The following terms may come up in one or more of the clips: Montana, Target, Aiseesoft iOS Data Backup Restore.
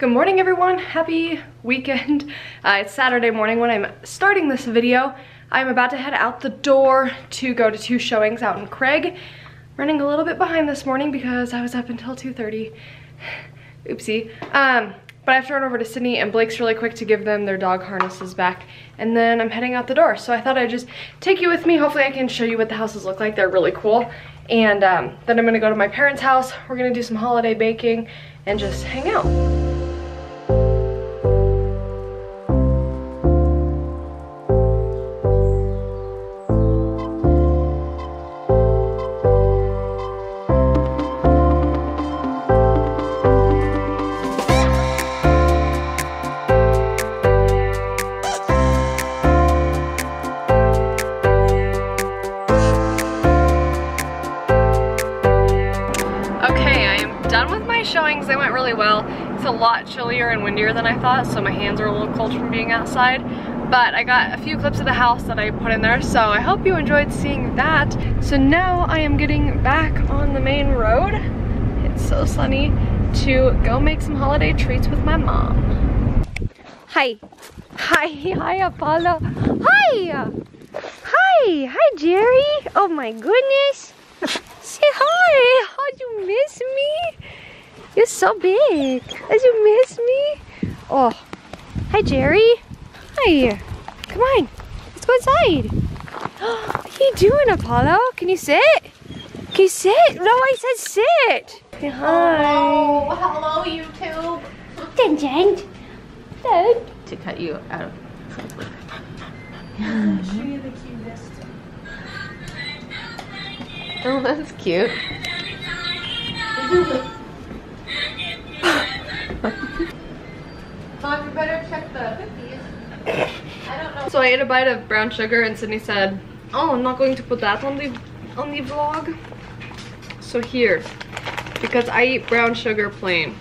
Good morning, everyone. Happy weekend. It's Saturday morning when I'm starting this video. I'm about to head out the door to go to two showings out in Craig. Running a little bit behind this morning because I was up until 2:30. Oopsie. But I have to run over to Sydney and Blake's really quick to give them their dog harnesses back. And then I'm heading out the door. So I thought I'd just take you with me. Hopefully I can show you what the houses look like. They're really cool. And then I'm gonna go to my parents' house. We're gonna do some holiday baking and just hang out. Showings, they went really well. It's a lot chillier and windier than I thought, so my hands are a little cold from being outside, but I got a few clips of the house that I put in there, so I hope you enjoyed seeing that. So now I am getting back on the main road, it's so sunny, to go make some holiday treats with my mom. Hi. Hi. Hi, Apollo. Hi. Hi. Hi, Jerry. Oh my goodness. Say hi. How'd you miss me? You're so big. Did you miss me? Oh, hi, Jerry. Hi. Come on, let's go inside. What are you doing, Apollo? Can you sit? Can you sit? No, I said sit. Say hi. Oh, hello, YouTube. To cut you out of. She the cutest. Oh, that's cute. Mom, you better check the cookies. I don't know. So I ate a bite of brown sugar and Sydney said, oh, I'm not going to put that on the vlog. So here, because I eat brown sugar plain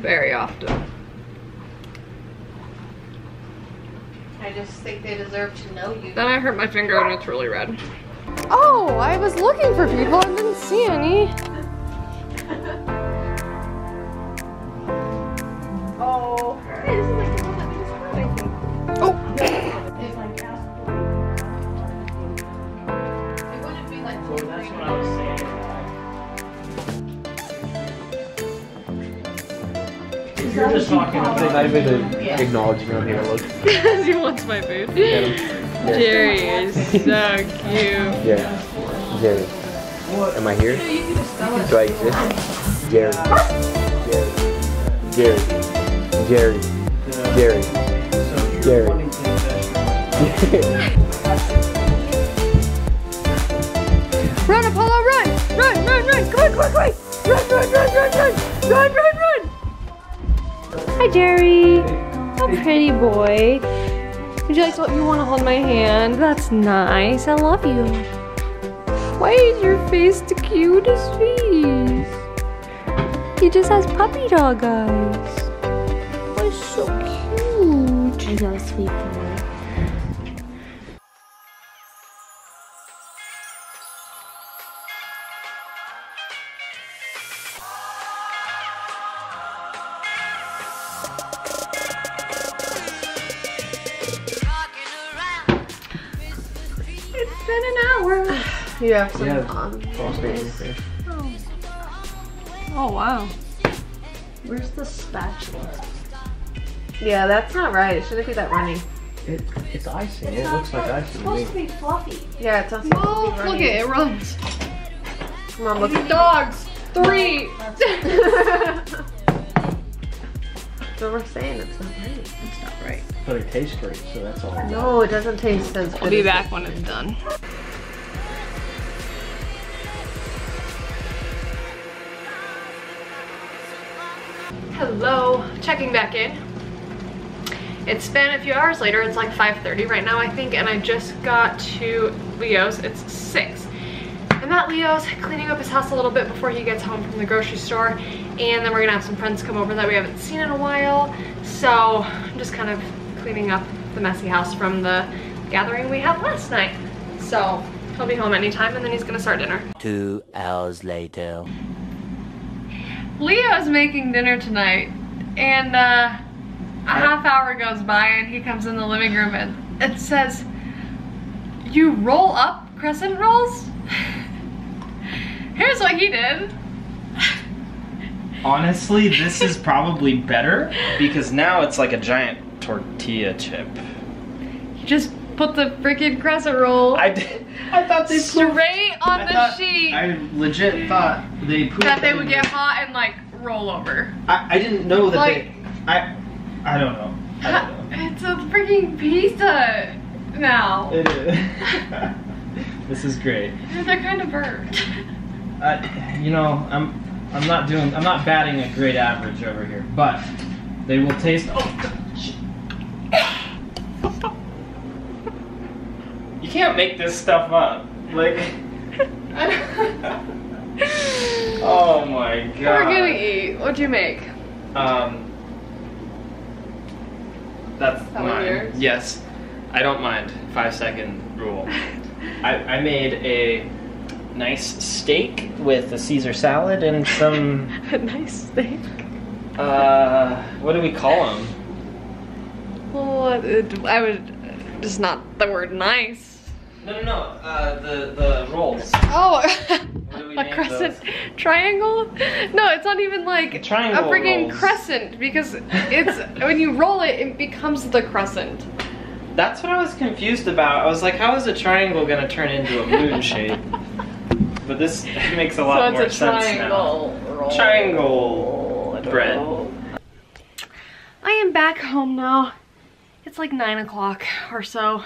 very often. I just think they deserve to know you. Then I hurt my finger and it's really red. Oh, I was looking for people and didn't see any. You're just talking. I made an acknowledgement on here. Look. He wants my food. Yeah. Jerry is so cute. Yeah. Jerry. Am I here? Do I exist? Jerry. Jerry. Jerry. Jerry. Jerry. Run, Apollo! Run! Run! Run! Run! Come on! Come on! Come on! Run! Run! Run! Run! Run! Run! Run! Run! Hi, Jerry. Oh, pretty boy. Would you like to, you want to hold my hand? That's nice. I love you. Why is your face the cutest face? He just has puppy dog eyes. Oh, so cute. You're so sweet, boy. Yeah, so yeah. Oh wow. Where's the spatula? Yeah, that's not right. It shouldn't be that runny. It's icing. It looks like icing. It's supposed to be fluffy. Yeah, it's not supposed to be runny. Look at it, it runs. Come on, look at dogs. Three. So we're saying it's not right. It's not right. But it tastes great, so that's all. No, it doesn't taste as good. We'll be back when it's done. Hello, checking back in. It's been a few hours later, it's like 5:30 right now I think, and I just got to Leo's, it's 6. I'm at Leo's cleaning up his house a little bit before he gets home from the grocery store, and then we're gonna have some friends come over that we haven't seen in a while, so I'm just kind of cleaning up the messy house from the gathering we had last night. So he'll be home anytime and then he's gonna start dinner. 2 hours later. Leo's making dinner tonight. and a half hour goes by and he comes in the living room and it says, "You roll up crescent rolls?" Here's what he did. Honestly, this is probably better because now it's like a giant tortilla chip. You just put the freaking crescent roll. I did. I thought they straight pooped on the sheet. I legit thought they pooped. That they would get hot and like roll over. I didn't know that like, they. I don't know. I don't know. It's a freaking pizza now. It is. This is great. They're kind of burnt. You know, I'm not batting a great average over here, but they will taste. Oh, shit. You can't make this stuff up. Like, oh my god. We're gonna eat. What'd you make? That's mine. Yes, I don't mind. 5-second rule. I made a nice steak with a Caesar salad and some... A nice steak? What do we call them? Well, I would... Just not the word nice. No. The rolls. Oh! What do we name crescent those? Triangle? No, it's not even like triangle a freaking rolls. Crescent because it's... when you roll it, it becomes the crescent. That's what I was confused about. I was like, how is a triangle gonna turn into a moon shape? But this makes a lot more sense now. Triangle bread. I am back home now. It's like 9 o'clock or so.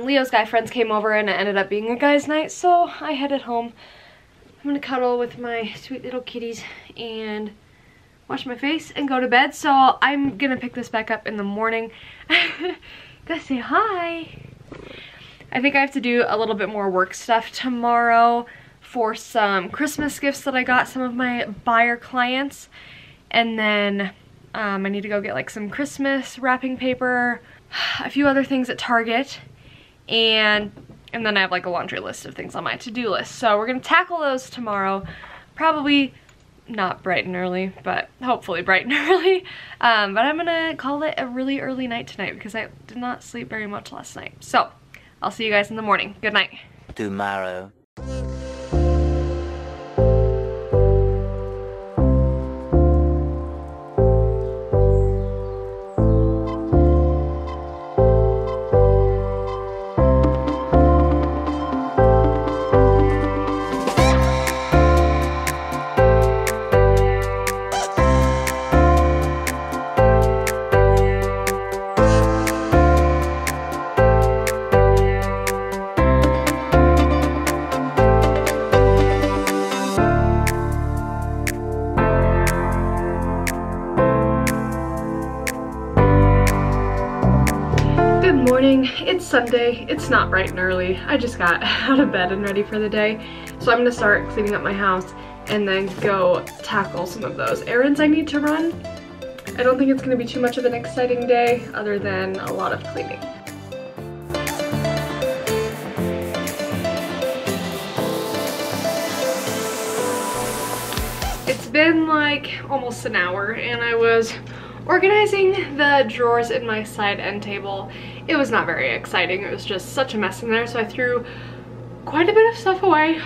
Leo's guy friends came over and it ended up being a guy's night, so I headed home. I'm gonna cuddle with my sweet little kitties and wash my face and go to bed. So I'm gonna pick this back up in the morning. Gotta say hi. I think I have to do a little bit more work stuff tomorrow for some Christmas gifts that I got some of my buyer clients, and then I need to go get like some Christmas wrapping paper, a few other things at Target, and then I have like a laundry list of things on my to-do list. So we're gonna tackle those tomorrow, probably not bright and early, but hopefully bright and early. But I'm gonna call it a really early night tonight because I did not sleep very much last night. So I'll see you guys in the morning. Good night. Tomorrow. Sunday, it's not bright and early. I just got out of bed and ready for the day. So I'm gonna start cleaning up my house and then go tackle some of those errands I need to run. I don't think it's gonna be too much of an exciting day other than a lot of cleaning. It's been like almost an hour and I was organizing the drawers in my side end table. It was not very exciting. It was just such a mess in there, so I threw quite a bit of stuff away.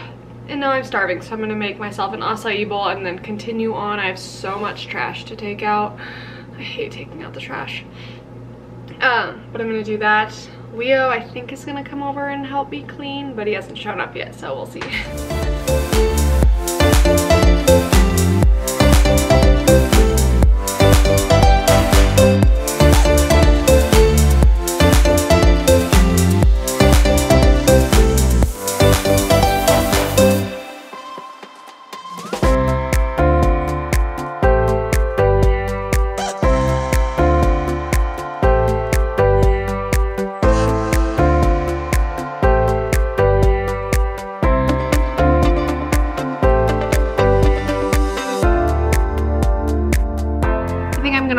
And now I'm starving, so I'm gonna make myself an acai bowl and then continue on. I have so much trash to take out. I hate taking out the trash. But I'm gonna do that. Leo, I think, is gonna come over and help me clean, but he hasn't shown up yet, so we'll see.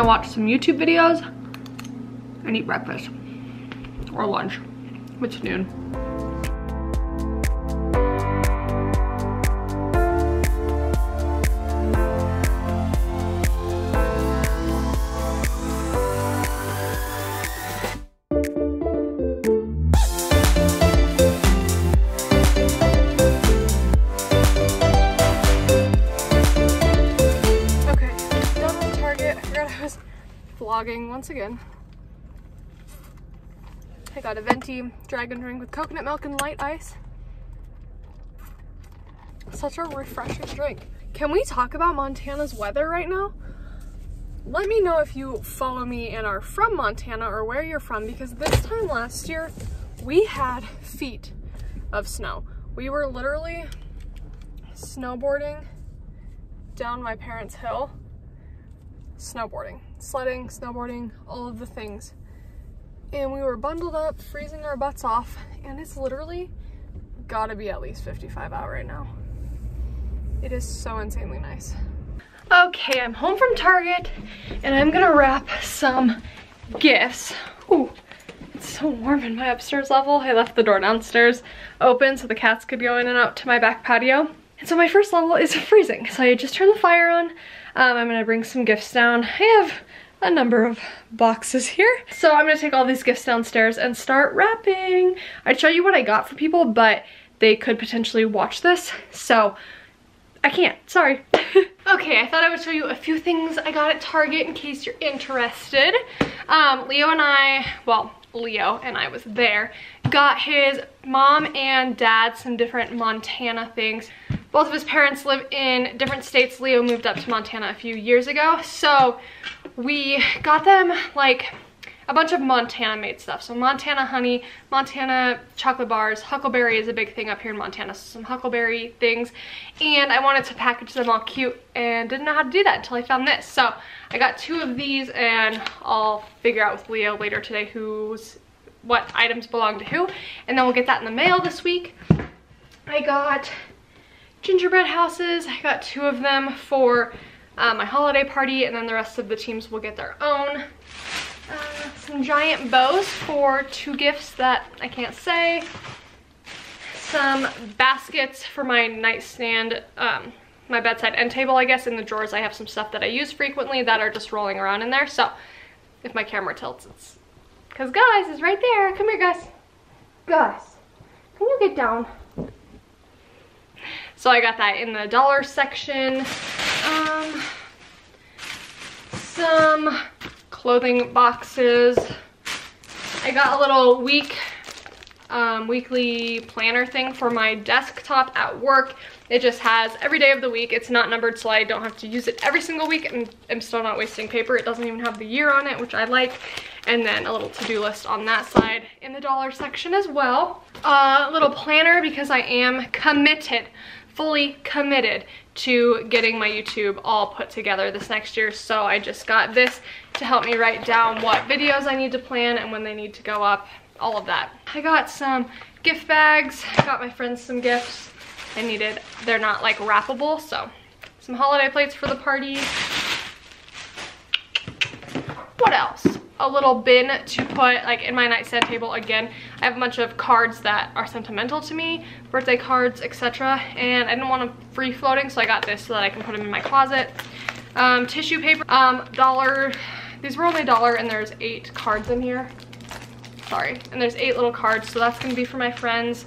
Watch some YouTube videos and eat breakfast or lunch. It's noon. Target. I forgot I was vlogging once again. I got a venti dragon drink with coconut milk and light ice. Such a refreshing drink. Can we talk about Montana's weather right now? Let me know if you follow me and are from Montana or where you're from, because this time last year we had feet of snow. We were literally snowboarding down my parents' hill, snowboarding, sledding, snowboarding, all of the things. And we were bundled up, freezing our butts off, and it's literally gotta be at least 55 out right now. It is so insanely nice. Okay, I'm home from Target and I'm gonna wrap some gifts. Ooh, it's so warm in my upstairs level. I left the door downstairs open so the cats could go in and out to my back patio. And so my first level is freezing. So I just turned the fire on. I'm gonna bring some gifts down. I have a number of boxes here. So I'm gonna take all these gifts downstairs and start wrapping. I'd show you what I got for people, but they could potentially watch this. So I can't, sorry. Okay, I thought I would show you a few things I got at Target in case you're interested. Leo and I was there, got his mom and dad some different Montana things. Both of his parents live in different states. Leo moved up to Montana a few years ago. So we got them like a bunch of Montana made stuff. So Montana honey, Montana chocolate bars, huckleberry is a big thing up here in Montana. So some huckleberry things. And I wanted to package them all cute and didn't know how to do that until I found this. So I got two of these and I'll figure out with Leo later today what items belong to who. And then we'll get that in the mail this week. I got gingerbread houses. I got two of them for my holiday party, and then the rest of the teams will get their own. Some giant bows for two gifts that I can't say. Some baskets for my nightstand, my bedside end table, I guess. In the drawers I have some stuff that I use frequently that are just rolling around in there. So if my camera tilts, it's because guys, it's right there. Come here, guys. Guys, can you get down? So I got that in the dollar section. Some clothing boxes. I got a little weekly planner thing for my desktop at work. It just has every day of the week. It's not numbered, so I don't have to use it every single week, and I'm still not wasting paper. It doesn't even have the year on it, which I like. And then a little to-do list on that side in the dollar section as well. A little planner, because I am committed, fully committed to getting my YouTube all put together this next year. So I just got this to help me write down what videos I need to plan and when they need to go up, all of that. I got some gift bags. I got my friends some gifts I needed. They're not like wrappable, so some holiday plates for the party. What else? A little bin to put like in my nightstand table. Again, I have a bunch of cards that are sentimental to me, birthday cards, etc. And I didn't want them free floating, so I got this so that I can put them in my closet. Tissue paper, dollar. These were only $1 and there's 8 cards in here. Sorry, and there's 8 little cards, so that's gonna be for my friends.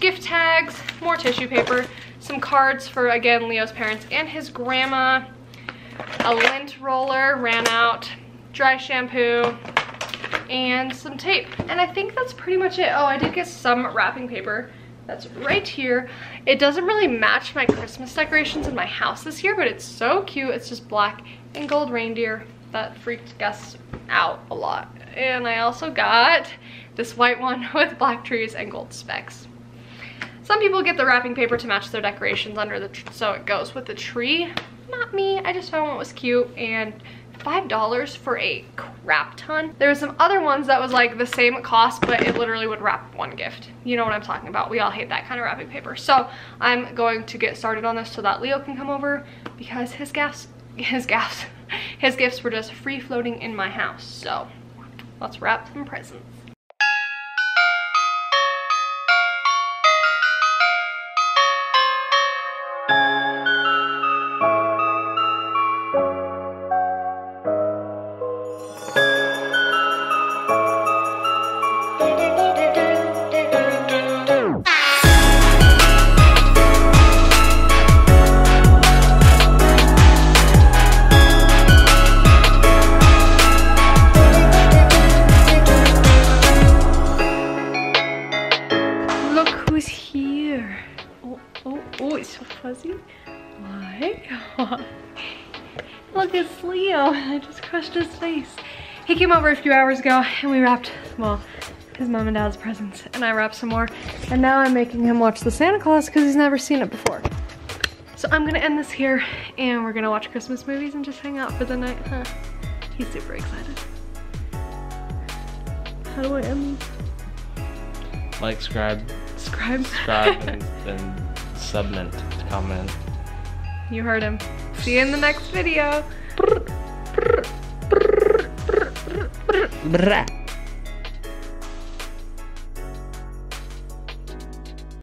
Gift tags, more tissue paper, some cards for, again, Leo's parents and his grandma. A lint roller ran out, dry shampoo, and some tape. And I think that's pretty much it. Oh, I did get some wrapping paper that's right here. It doesn't really match my Christmas decorations in my house this year, but it's so cute. It's just black and gold reindeer. That freaked guests out a lot. And I also got this white one with black trees and gold specks. Some people get the wrapping paper to match their decorations under the tree, so it goes with the tree. Not me. I just found one that was cute, and $5 for a crap ton. There were some other ones that was like the same cost, but it literally would wrap one gift. You know what I'm talking about. We all hate that kind of wrapping paper. So I'm going to get started on this so that Leo can come over, because his gifts were just free floating in my house. So let's wrap some presents. that's Leo. I just crushed his face. He came over a few hours ago and we wrapped, well, his mom and dad's presents, and I wrapped some more. And now I'm making him watch the Santa Claus because he's never seen it before. So I'm gonna end this here and we're gonna watch Christmas movies and just hang out for the night, huh? He's super excited. How do I end these? Like, subscribe, and subment, comment. You heard him. See you in the next video.